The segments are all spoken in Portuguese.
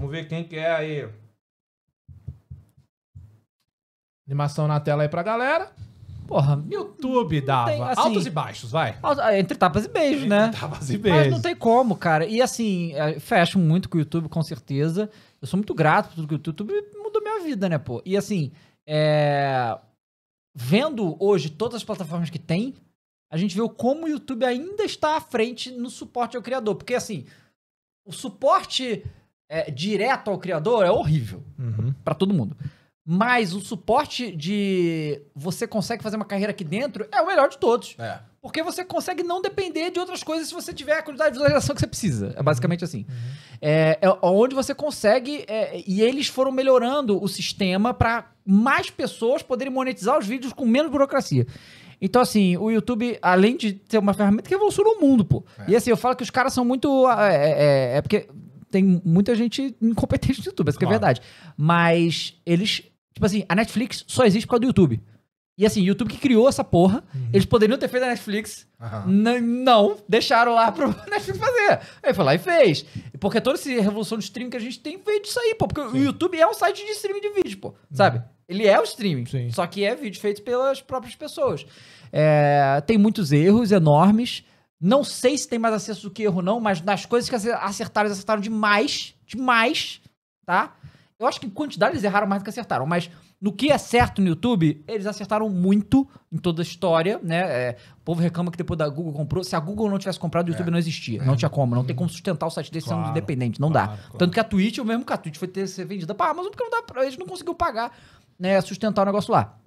Vamos ver quem que é aí. Animação na tela aí pra galera. Porra, YouTube dava. Tem, assim, altos e baixos, vai. Entre tapas e beijos, né? Entre tapas e beijos. Mas não tem como, cara. E assim, fecho muito com o YouTube, com certeza. Eu sou muito grato por tudo que o YouTube mudou minha vida, né, pô? E assim, vendo hoje todas as plataformas que tem, a gente vê como o YouTube ainda está à frente no suporte ao criador. Porque assim, o suporte direto ao criador é horrível pra todo mundo. Mas o suporte de você consegue fazer uma carreira aqui dentro é o melhor de todos. É. Porque você consegue não depender de outras coisas se você tiver a quantidade de visualização que você precisa. É basicamente assim. É onde você consegue... e eles foram melhorando o sistema para mais pessoas poderem monetizar os vídeos com menos burocracia. Então, assim, o YouTube, além de ser uma ferramenta que revolucionou o mundo, pô. É. E assim, eu falo que os caras são muito... porque tem muita gente incompetente no YouTube, essa que é verdade. Mas eles... Tipo assim, a Netflix só existe por causa do YouTube. E assim, o YouTube que criou essa porra, eles poderiam ter feito a Netflix. Não, deixaram lá pro Netflix fazer. Aí foi lá e fez. Porque toda essa revolução de streaming que a gente tem veio disso aí, pô. Porque o YouTube é um site de streaming de vídeo, pô. Sabe? Ele é o streaming. Sim. Só que é vídeo feito pelas próprias pessoas. Tem muitos erros enormes. Não sei se tem mais acesso do que erro, não. Mas nas coisas que acertaram, eles acertaram demais. Demais. Tá? Eu acho que em quantidade eles erraram mais do que acertaram, mas no que é certo no YouTube, eles acertaram muito em toda a história, né? O povo reclama que depois da Google comprou. Se a Google não tivesse comprado, o YouTube não existia. Não tinha como. Não tem como sustentar o site desse sendo independente. Não dá. Claro. Tanto que a Twitch, eu mesmo que a Twitch foi ter ser vendida pra Amazon, porque não dá pra, eles não conseguiram pagar, né? Sustentar o negócio lá.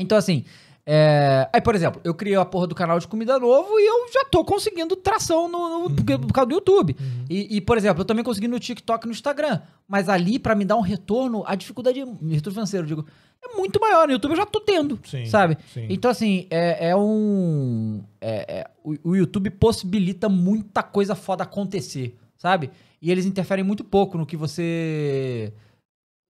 Então, assim... Aí, por exemplo, eu criei a porra do canal de comida novo e eu já tô conseguindo tração por causa do YouTube. Por exemplo, eu também consegui no TikTok e no Instagram. Mas ali, pra me dar um retorno, a dificuldade, retorno financeiro, eu digo, é muito maior. No YouTube eu já tô tendo, sabe? Sim. Então, assim, o YouTube possibilita muita coisa foda acontecer, sabe? E eles interferem muito pouco no que você...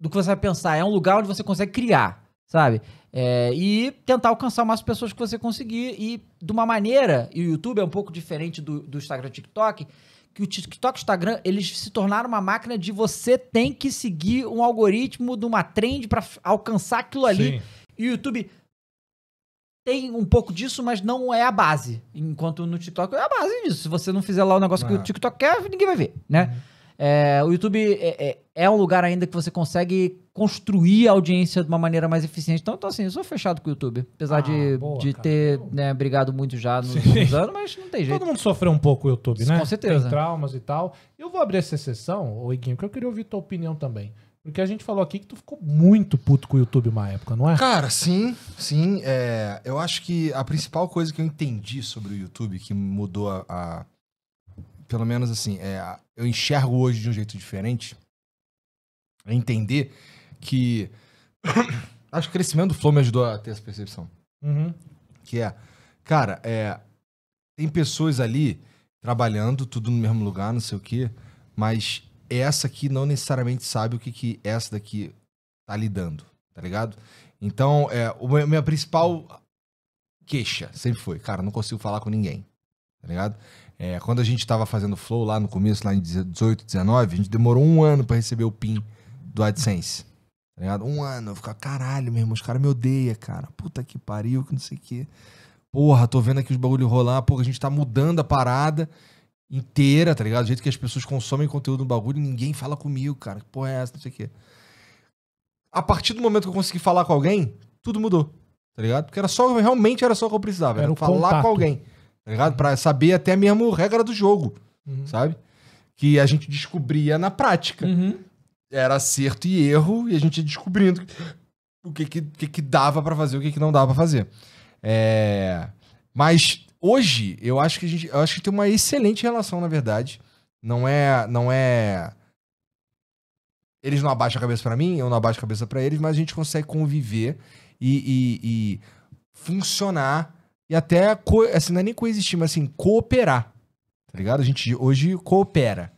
Do que você vai pensar. É um lugar onde você consegue criar, sabe? E tentar alcançar o máximo de pessoas que você conseguir. E de uma maneira, e o YouTube é um pouco diferente do Instagram e TikTok, que o TikTok e o Instagram, eles se tornaram uma máquina de você tem que seguir um algoritmo de uma trend pra alcançar aquilo ali. Sim. E o YouTube tem um pouco disso, mas não é a base. Enquanto no TikTok é a base disso. Se você não fizer lá o negócio que o TikTok quer, ninguém vai ver, né? O YouTube é um lugar ainda que você consegue construir a audiência de uma maneira mais eficiente. Então, assim, eu sou fechado com o YouTube. Apesar de ter brigado muito já nos últimos anos, mas não tem jeito. Todo mundo sofreu um pouco o YouTube, né? Com certeza. Tem traumas e tal. Eu vou abrir essa sessão, Iguinho, porque eu queria ouvir tua opinião também. Porque a gente falou aqui que tu ficou muito puto com o YouTube uma época, não é? Cara, sim. Eu acho que a principal coisa que eu entendi sobre o YouTube que mudou pelo menos assim, eu enxergo hoje de um jeito diferente. Entender que... Acho que o crescimento do Flow me ajudou a ter essa percepção. Que cara, tem pessoas ali trabalhando, tudo no mesmo lugar, não sei o quê, mas essa aqui não necessariamente sabe o que essa daqui tá lidando, tá ligado? Então, a minha principal queixa sempre foi, cara, não consigo falar com ninguém, tá ligado? Quando a gente tava fazendo Flow lá no começo, lá em 18, 19, a gente demorou 1 ano pra receber o PIN do AdSense, tá ligado? 1 ano, eu ficava, caralho, meu irmão, os caras me odeiam, cara, puta que pariu, que não sei o que, porra, tô vendo aqui os bagulho rolar, porra, a gente tá mudando a parada inteira, tá ligado? Do jeito que as pessoas consomem conteúdo no bagulho, ninguém fala comigo, cara, que porra é essa, não sei o que. A partir do momento que eu consegui falar com alguém, tudo mudou, tá ligado? Porque realmente era só o que eu precisava, era falar contato com alguém, tá ligado? Pra saber até mesmo a regra do jogo, sabe? Que a gente descobria na prática. Era acerto e erro, e a gente ia descobrindo o que dava pra fazer, o que não dava pra fazer. Mas hoje, eu acho que eu acho que tem uma excelente relação, na verdade. Não é... Eles não abaixam a cabeça pra mim, eu não abaixo a cabeça pra eles, mas a gente consegue conviver e funcionar e até, assim, não é nem coexistir, mas assim, cooperar, tá ligado? A gente hoje coopera,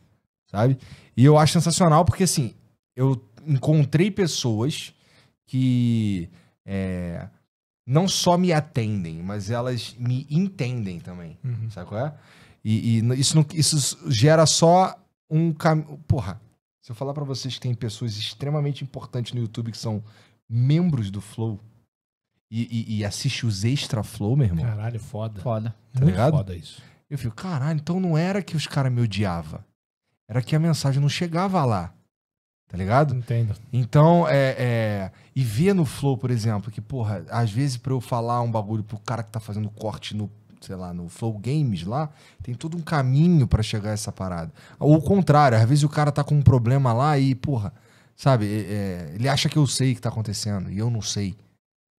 sabe? E eu acho sensacional porque, assim, eu encontrei pessoas que não só me atendem, mas elas me entendem também, sabe qual é? E isso gera só um caminho... Porra, Se eu falar pra vocês que tem pessoas extremamente importantes no YouTube que são membros do Flow e assiste os extra Flow, meu irmão. Caralho, foda. Foda. Tá muito ligado? Foda isso. Eu fico, caralho, então não era que os caras me odiavam. Era que a mensagem não chegava lá. Tá ligado? Entendo. Então, e vê no Flow, por exemplo, que, porra, às vezes pra eu falar um bagulho pro cara que tá fazendo corte no, sei lá, no Flow Games lá, tem todo um caminho pra chegar a essa parada. Ou o contrário, às vezes o cara tá com um problema lá e, porra, sabe, ele acha que eu sei o que tá acontecendo e eu não sei.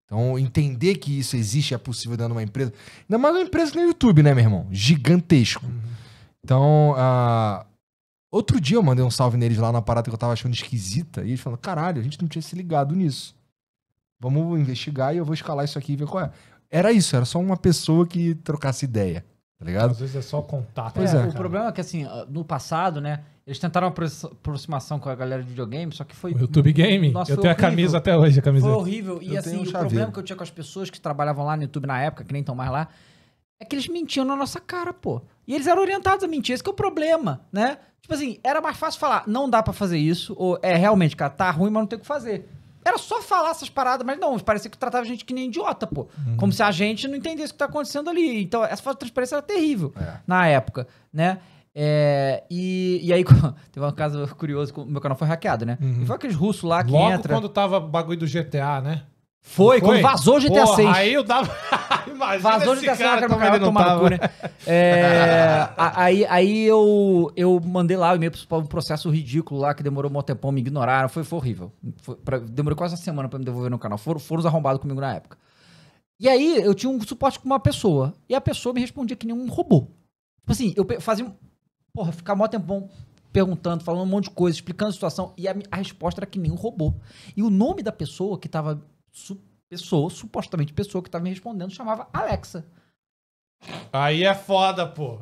Então, entender que isso existe é possível dentro de uma empresa. Ainda mais uma empresa no YouTube, né, meu irmão? Gigantesco. Uhum. Então, outro dia eu mandei um salve neles lá na parada que eu tava achando esquisita. E eles falaram, caralho, a gente não tinha se ligado nisso. Vamos investigar e eu vou escalar isso aqui e ver qual é. Era isso, era só uma pessoa que trocasse ideia, tá ligado? Às vezes é só contato. Pois o problema é que, assim, no passado, né, eles tentaram uma aproximação com a galera de videogame, só que foi... O YouTube Game? Nossa, eu tenho horrível. A camisa até hoje, a camiseta. Foi horrível. E, assim, o problema que eu tinha com as pessoas que trabalhavam lá no YouTube na época, que nem estão mais lá, é que eles mentiam na nossa cara, pô. E eles eram orientados a mentir, esse que é o problema, né? Tipo assim, era mais fácil falar, não dá pra fazer isso, ou é realmente, cara, tá ruim, mas não tem o que fazer. Era só falar essas paradas, mas não, parecia que tratava a gente que nem idiota, pô. Como se a gente não entendesse o que tá acontecendo ali. Então, essa falta de transparência era terrível na época, né? E aí, teve um caso curioso, meu canal foi hackeado, né? E foi aqueles russos lá que logo entra... quando tava bagulho do GTA, né? Foi? Quando vazou o GTA 6. Aí eu dava... Vazou o GTA 6 no canal, tomar no cu, né? Aí eu mandei lá o e-mail para um processo ridículo lá, que demorou um tempão, me ignoraram, foi horrível. Demorou quase uma semana para me devolver no canal. Foram os arrombados comigo na época. E aí eu tinha um suporte com uma pessoa, e a pessoa me respondia que nem um robô. Tipo assim, eu fazia porra, ficar mó tempão perguntando, falando um monte de coisa, explicando a situação, e a resposta era que nem um robô. E o nome da pessoa que tava... supostamente pessoa que tava me respondendo, chamava Alexa. Aí é foda, pô.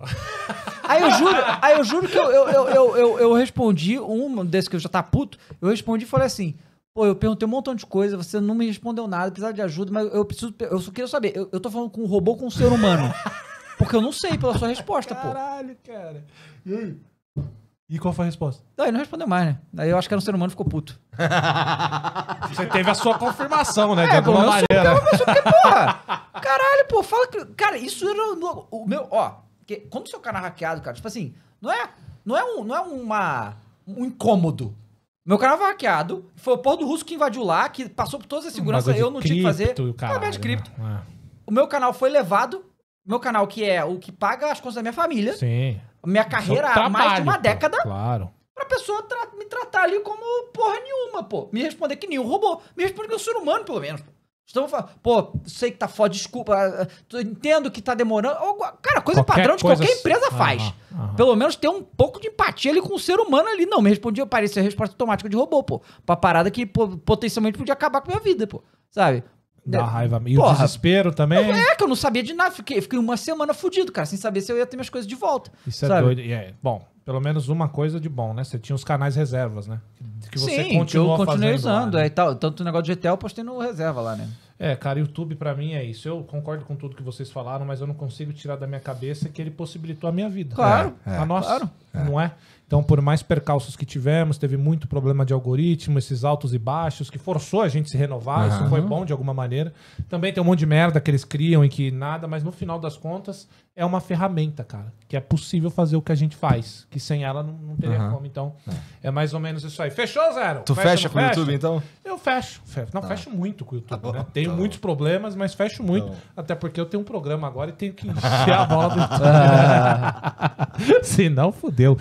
Aí eu juro que eu respondi um desse que eu já tá puto, eu respondi e falei assim, pô, eu perguntei um montão de coisa, você não me respondeu nada, precisava de ajuda, mas eu só queria saber, eu tô falando com um robô ou com um ser humano? Porque eu não sei pela sua resposta, pô. Caralho, cara. E aí? E qual foi a resposta? Não, ele não respondeu mais, né? Aí eu acho que era um ser humano e ficou puto. Você teve a sua confirmação, né? De alguma maneira. Porque, porra, caralho, pô, fala que... Cara, isso era o meu... Ó, que, quando o seu canal é hackeado, cara, tipo assim, não é um incômodo. Meu canal foi hackeado, foi o porra do russo que invadiu lá, que passou por todas as seguranças, eu não cripto, tinha que fazer. Caralho, de cripto. Né? O meu canal foi levado, meu canal que é o que paga as contas da minha família. Sim. Minha carreira há mais de uma década. Claro. Pra pessoa me tratar ali como porra nenhuma, pô. Me responder que nem um robô. Me responder que é um ser humano, pelo menos. Estamos falando, pô, sei que tá foda, desculpa. Entendo que tá demorando. Cara, coisa padrão de qualquer empresa faz. Pelo menos ter um pouco de empatia ali com o ser humano ali. Não, me respondia, parecia resposta automática de robô, pô. Pra parada que potencialmente podia acabar com a minha vida, pô. Sabe? Dá raiva. E porra, o desespero também. Que eu não sabia de nada. Fiquei uma semana fudido, cara, sem saber se eu ia ter minhas coisas de volta. Isso sabe? É doido. Bom, pelo menos uma coisa de bom, né? Você tinha os canais reservas, né? Que você continuou fazendo. Eu continuei usando. Lá, né? Tanto o negócio de GTA eu postei no reserva lá, né? Cara, YouTube pra mim é isso. Eu concordo com tudo que vocês falaram, mas eu não consigo tirar da minha cabeça que ele possibilitou a minha vida. Claro. A nossa. Claro. Não é? Então, por mais percalços que tivemos, teve muito problema de algoritmo, esses altos e baixos, que forçou a gente se renovar, isso foi bom de alguma maneira. Também tem um monte de merda que eles criam e que nada, mas no final das contas, é uma ferramenta, cara, que é possível fazer o que a gente faz, que sem ela não teria como. Então, é mais ou menos isso aí. Fechou, Zero? Tu fecha com o YouTube, então? Eu fecho. Não, fecho muito com o YouTube, né? Tenho muitos problemas, mas fecho muito. Não. Até porque eu tenho um programa agora e tenho que encher a bola do YouTube. Senão, fudeu.